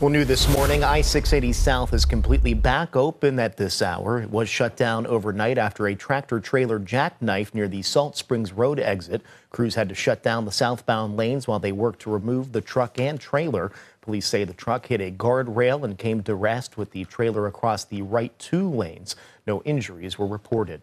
Well, new this morning, I-680 South is completely back open at this hour. It was shut down overnight after a tractor-trailer jackknife near the Salt Springs Road exit. Crews had to shut down the southbound lanes while they worked to remove the truck and trailer. Police say the truck hit a guardrail and came to rest with the trailer across the right two lanes. No injuries were reported.